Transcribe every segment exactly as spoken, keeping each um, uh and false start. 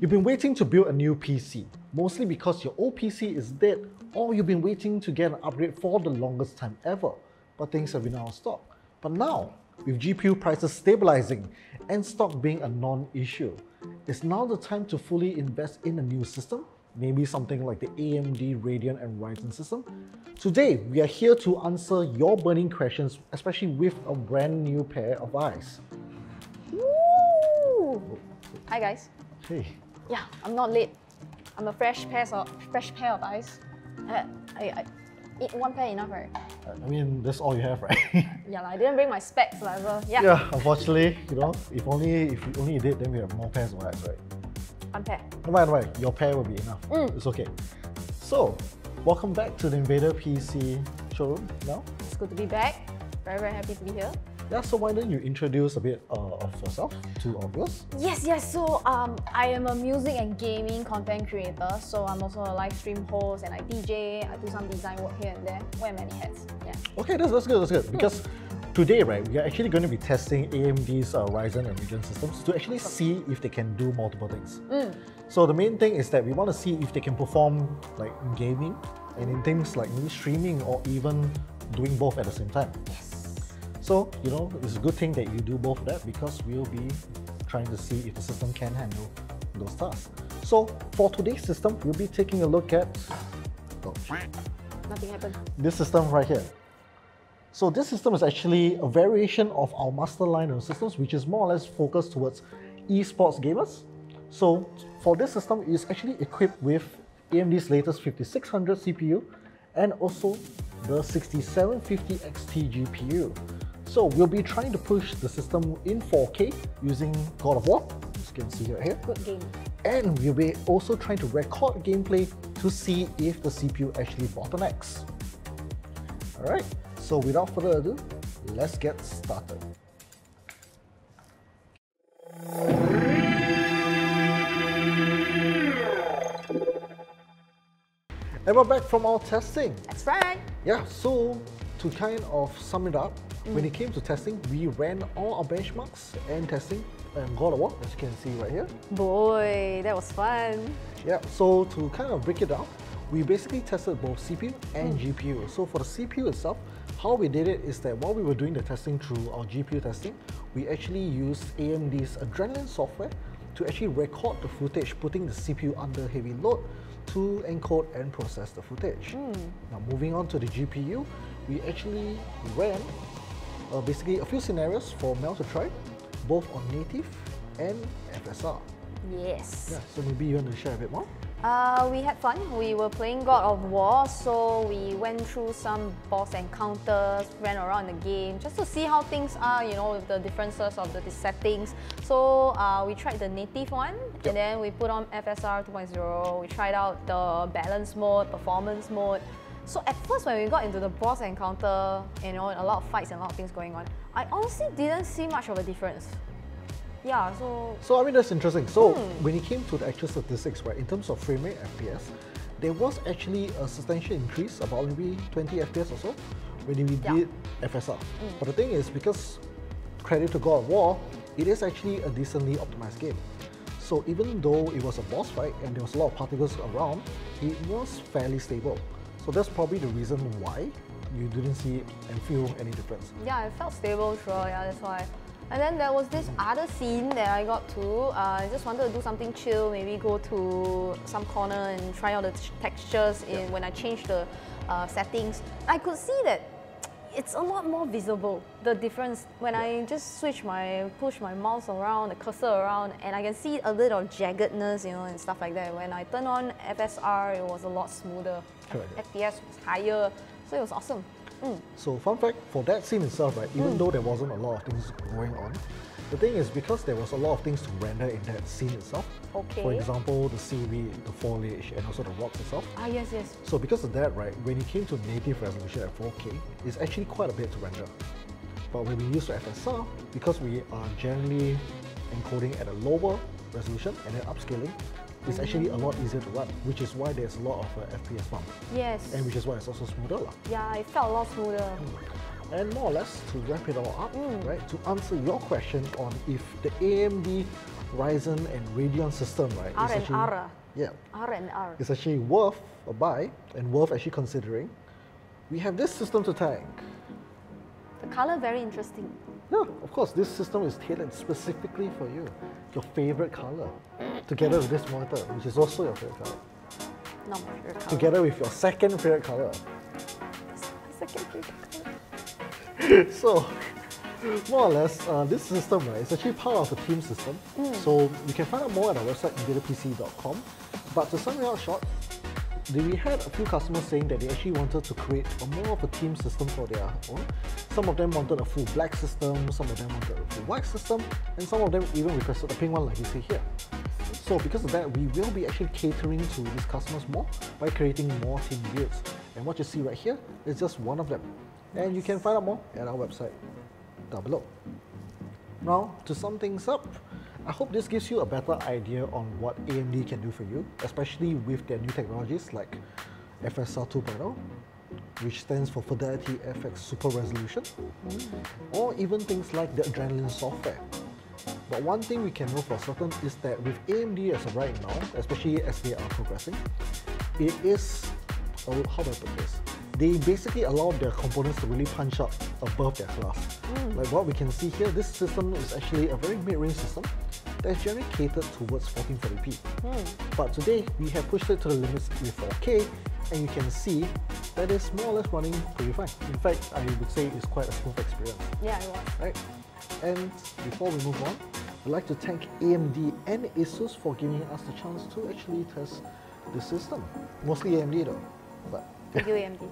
You've been waiting to build a new P C, mostly because your old P C is dead or you've been waiting to get an upgrade for the longest time ever, but things have been out of stock. But now, with G P U prices stabilizing and stock being a non-issue, it's now the time to fully invest in a new system, maybe something like the A M D, Radeon and Ryzen system. Today, we are here to answer your burning questions, especially with a brand new pair of eyes. Woo! Hi guys. Hey. Yeah, I'm not late. I'm a fresh pair of, fresh pair of eyes. I, I, I eat one pair enough, right? I mean, that's all you have, right? Yeah, like, I didn't bring my specs, like, so yeah. Yeah, unfortunately, you know, if only if we only did, then we have more pairs of eyes, right? One pair. Right, right. Your pair will be enough. Mm. It's okay. So, welcome back to the Invader P C showroom. Now, it's good to be back. Very, very happy to be here. Yeah, so why don't you introduce a bit uh, of yourself to our viewers? Yes, yes. So um, I am a music and gaming content creator. So I'm also a live stream host and I D J. I do some design work here and there. Wear many hats. Yeah. Okay, that's that's good. That's good because. Mm. Today, right, we are actually going to be testing A M D's uh, Ryzen and Radeon systems to actually see if they can do multiple things. Mm. So the main thing is that we want to see if they can perform like in gaming and in things like maybe streaming or even doing both at the same time. Yes. So, you know, it's a good thing that you do both of that because we'll be trying to see if the system can handle those tasks. So for today's system, we'll be taking a look at... Oh, shit. Nothing happened. This system right here. So this system is actually a variation of our master line of systems, which is more or less focused towards esports gamers. So for this system, it is actually equipped with A M D's latest fifty-six hundred C P U and also the sixty-seven fifty X T G P U. So we'll be trying to push the system in four K using God of War, as you can see right here. Good game. And we'll be also trying to record gameplay to see if the C P U actually bottlenecks. All right. So without further ado, let's get started. And we're back from our testing. That's right. Yeah, so to kind of sum it up, mm. when it came to testing, we ran all our benchmarks and testing and God of War, as you can see right here. Boy, that was fun. Yeah, so to kind of break it down, we basically tested both C P U and mm. G P U. So for the C P U itself, how we did it is that while we were doing the testing through our G P U testing, we actually used A M D's Adrenaline software to actually record the footage, putting the C P U under heavy load to encode and process the footage. Mm. Now moving on to the G P U, we actually ran uh, basically a few scenarios for Mel to try, both on native and F S R. Yes. Yeah, so maybe you want to share a bit more? Uh, we had fun. We were playing God of War, so we went through some boss encounters, ran around the game, just to see how things are, you know, with the differences of the, the settings. So uh, we tried the native one, yep. and then we put on F S R two point oh, we tried out the balance mode, performance mode. So at first when we got into the boss encounter, you know, a lot of fights and a lot of things going on, I honestly didn't see much of a difference. Yeah, so... So, I mean, that's interesting. So, hmm. when it came to the actual statistics, right, in terms of frame rate F P S, there was actually a substantial increase, about maybe twenty F P S or so, when we yeah. did F S R. Hmm. But the thing is, because credit to God of War, it is actually a decently optimized game. So, even though it was a boss fight and there was a lot of particles around, it was fairly stable. So, that's probably the reason why you didn't see and feel any difference. Yeah, it felt stable throughout, yeah, that's why. And then there was this other scene that I got to. Uh, I just wanted to do something chill, maybe go to some corner and try out the textures in, yeah. when I changed the uh, settings. I could see that it's a lot more visible, the difference. When yeah. I just switch my, push my mouse around, the cursor around, and I can see a little of jaggedness, you know, and stuff like that. When I turn on F S R, it was a lot smoother. Correct. F P S was higher, so it was awesome. Mm. So fun fact, for that scene itself, right, even mm. though there wasn't a lot of things going on, the thing is because there was a lot of things to render in that scene itself. Okay. For example, the seaweed, the foliage, and also the rocks itself. Ah, yes, yes. So because of that, right, when it came to native resolution at four K, it's actually quite a bit to render. But when we use the F S R, because we are generally encoding at a lower resolution and then upscaling, it's actually a lot easier to run, which is why there's a lot of uh, F P S bump. Yes. And which is why it's also smoother. La. Yeah, it felt a lot smoother. Mm. And more or less, to wrap it all up, mm. right, to answer your question on if the A M D Ryzen and Radeon system, right? R and R. Yeah. R and R. It's actually worth a buy and worth actually considering. We have this system to tank. The color very interesting. No, yeah, of course, this system is tailored specifically for you. Your favorite color. Together with this monitor, which is also your favorite color. Not my favorite color. Together with your second favorite color. Second favorite color. So, more or less, uh, this system, right, is actually part of the team system. Mm. So, you can find out more at our website, invader P C dot com. But to sum it up short, we had a few customers saying that they actually wanted to create a more of a team system for their own. Some of them wanted a full black system, some of them wanted a full white system, and some of them even requested a pink one like you see here. So because of that, we will be actually catering to these customers more by creating more team builds. And what you see right here is just one of them. And you can find out more at our website down below. Now, to sum things up, I hope this gives you a better idea on what A M D can do for you, especially with their new technologies like F S R two point oh, which stands for Fidelity F X Super Resolution, or even things like the Adrenaline software. But one thing we can know for certain is that with A M D as of right now, especially as they are progressing, it is, oh, how do I put this? They basically allow their components to really punch up above their class. Mm. Like what we can see here, this system is actually a very mid-range system that's generally catered towards fourteen forty p. Mm. But today, we have pushed it to the limits with four K, and you can see that it's more or less running pretty fine. In fact, I would say it's quite a smooth experience. Yeah, it was. Right? And before we move on, I'd like to thank A M D and ASUS for giving us the chance to actually test the system. Mostly A M D though. But thank you, A M D.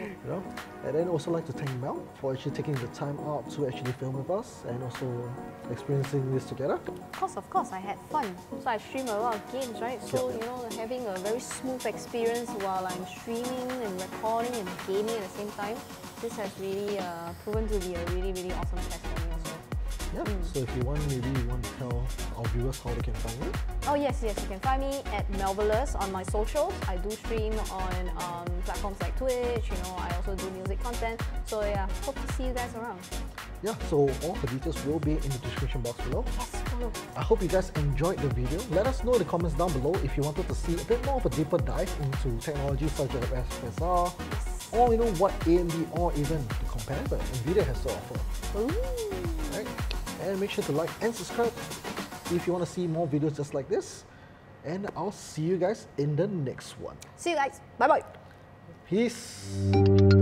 You know, and then also like to thank Mel for actually taking the time out to actually film with us and also experiencing this together. Of course, of course, I had fun. So I stream a lot of games, right? So, yep. You know, having a very smooth experience while I'm streaming and recording and gaming at the same time, this has really uh, proven to be a really, really awesome test for me also. Yeah, mm. So if you want, maybe you want to tell our viewers how they can find you? Oh yes, yes, you can find me at Melvallous on my socials. I do stream on um, platforms like Twitch, you know, I also do music content. So yeah, hope to see you guys around. Yeah, so all the details will be in the description box below. Yes, follow. I hope you guys enjoyed the video. Let us know in the comments down below if you wanted to see a bit more of a deeper dive into technologies such as F S R, yes. Or you know, what A M D or even the competitor NVIDIA has to offer. Ooh. Right? And make sure to like and subscribe if you want to see more videos just like this. And I'll see you guys in the next one. See you guys. Bye-bye. Peace.